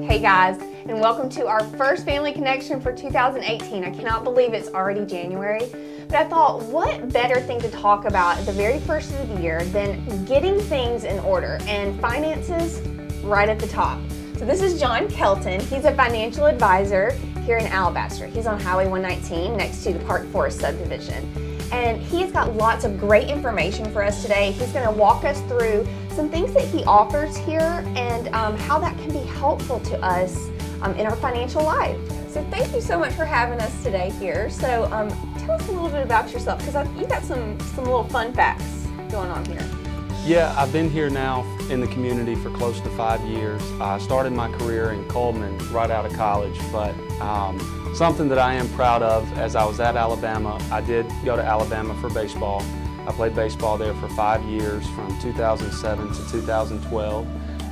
Hey guys, and welcome to our first Family Connection for 2018. I cannot believe it's already January, but I thought what better thing to talk about at the very first of the year than getting things in order, and finances right at the top. So this is John Kelton. He's a financial advisor here in Alabaster. He's on Highway 119 next to the Park Forest subdivision. And he's got lots of great information for us today. He's going to walk us through some things that he offers here and how that can be helpful to us in our financial life. So thank you so much for having us today here. So tell us a little bit about yourself, because you've got some little fun facts going on here. Yeah, I've been here now in the community for close to 5 years. I started my career in Coleman right out of college, but something that I am proud of, as I was at Alabama, I did go to Alabama for baseball. I played baseball there for 5 years, from 2007 to 2012,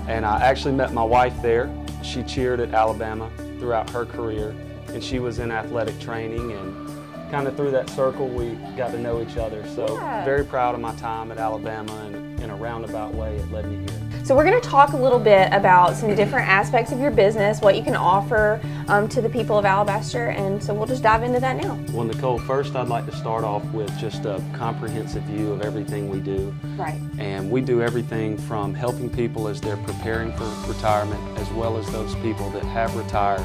and I actually met my wife there. She cheered at Alabama throughout her career, and she was in athletic training, and kind of through that circle we got to know each other. So yeah, very proud of my time at Alabama, and in a roundabout way it led me here. So we're going to talk a little bit about some different aspects of your business, what you can offer to the people of Alabaster, and so we'll just dive into that now. Well, Nicole, first I'd like to start off with just a comprehensive view of everything we do. Right. And we do everything from helping people as they're preparing for retirement, as well as those people that have retired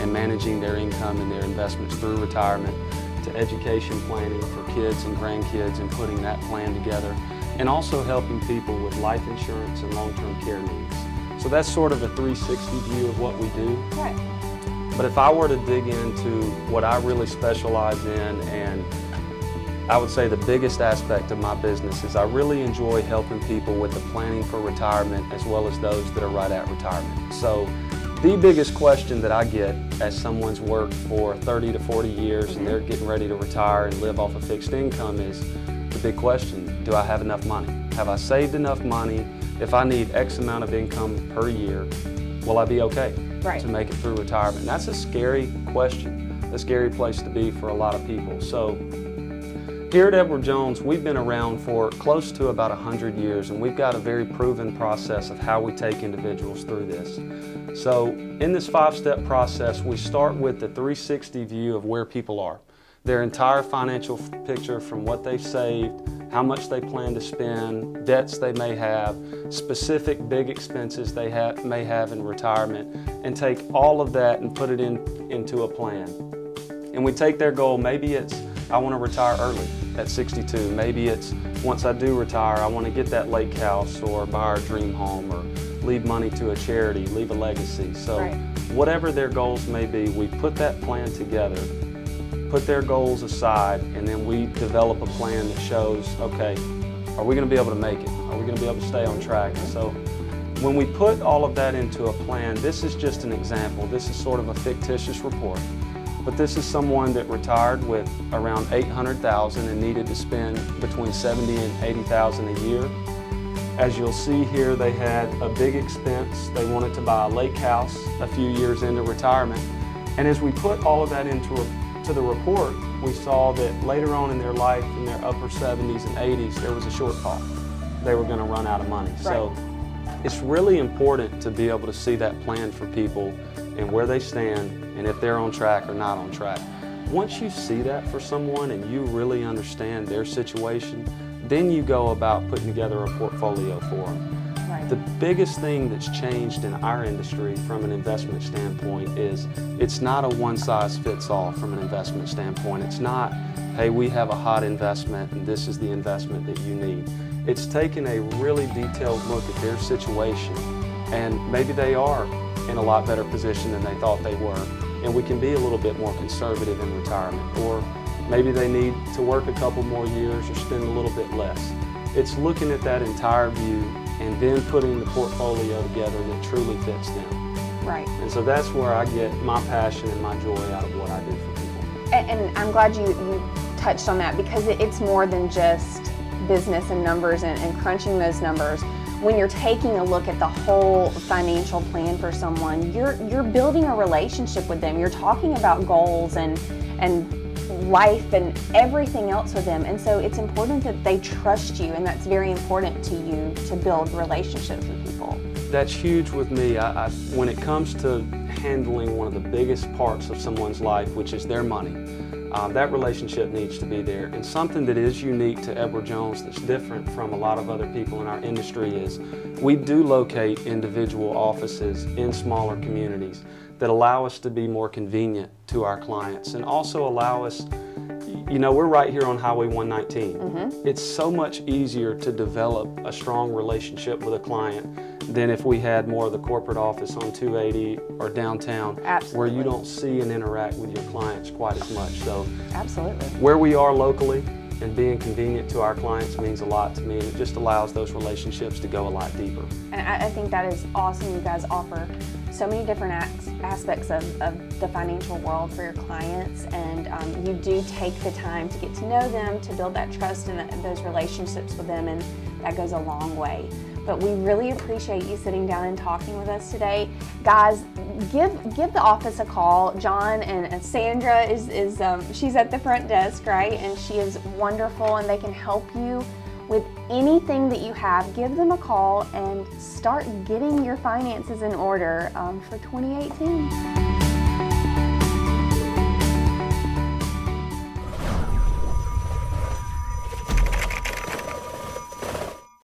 and managing their income and their investments through retirement, to education planning for kids and grandkids and putting that plan together, and also helping people with life insurance and long-term care needs. So that's sort of a 360 view of what we do. Right. But if I were to dig into what I really specialize in, and I would say the biggest aspect of my business is I really enjoy helping people with the planning for retirement, as well as those that are right at retirement. So the biggest question that I get as someone's worked for 30 to 40 years and they're getting ready to retire and live off a fixed income is the big question: do I have enough money? Have I saved enough money? If I need X amount of income per year, will I be okay to make it through retirement? And that's a scary question, a scary place to be for a lot of people. So here at Edward Jones, we've been around for close to about 100 years, and we've got a very proven process of how we take individuals through this. So in this five-step process, we start with the 360 view of where people are, their entire financial picture, from what they've saved, how much they plan to spend, debts they may have, specific big expenses they may have in retirement, and take all of that and put it into a plan. And we take their goal. Maybe it's, I want to retire early at 62. Maybe it's, once I do retire, I want to get that lake house or buy our dream home or leave money to a charity, leave a legacy. So whatever their goals may be, we put that plan together, put their goals aside, and then we develop a plan that shows, okay, are we going to be able to make it? Are we going to be able to stay on track? So when we put all of that into a plan, this is just an example. This is sort of a fictitious report. But this is someone that retired with around $800,000 and needed to spend between $70,000 and $80,000 a year. As you'll see here, they had a big expense. They wanted to buy a lake house a few years into retirement. And as we put all of that into the report, we saw that later on in their life, in their upper 70s and 80s, there was a shortfall. They were going to run out of money. Right. So it's really important to be able to see that plan for people and where they stand, and if they're on track or not on track. Once you see that for someone and you really understand their situation, then you go about putting together a portfolio for them. Right. The biggest thing that's changed in our industry from an investment standpoint is it's not a one-size-fits-all from an investment standpoint. It's not, hey, we have a hot investment and this is the investment that you need. It's taken a really detailed look at their situation, and maybe they are in a lot better position than they thought they were, and we can be a little bit more conservative in retirement, or maybe they need to work a couple more years or spend a little bit less. It's looking at that entire view and then putting the portfolio together that truly fits them. Right. And so that's where I get my passion and my joy out of what I do for people. And I'm glad you touched on that, because it's more than just business and numbers and crunching those numbers. When you're taking a look at the whole financial plan for someone, you're building a relationship with them. You're talking about goals and life and everything else with them. And so it's important that they trust you, and that's very important to you to build relationships with people. That's huge with me. When it comes to handling one of the biggest parts of someone's life, which is their money, that relationship needs to be there. And something that is unique to Edward Jones that's different from a lot of other people in our industry is we do locate individual offices in smaller communities that allow us to be more convenient to our clients and also allow us, you know, we're right here on Highway 119. Mm-hmm. It's so much easier to develop a strong relationship with a client than if we had more of the corporate office on 280 or downtown. Absolutely. Where you don't see and interact with your clients quite as much. So absolutely, where we are locally and being convenient to our clients means a lot to me, and it just allows those relationships to go a lot deeper. And I think that is awesome. You guys offer so many different aspects of the financial world for your clients, and you do take the time to get to know them, to build that trust and those relationships with them, and that goes a long way. But we really appreciate you sitting down and talking with us today. Guys, give the office a call. John and Sandra she's at the front desk, right? And she is wonderful, and they can help you with anything that you have. Give them a call and start getting your finances in order for 2018.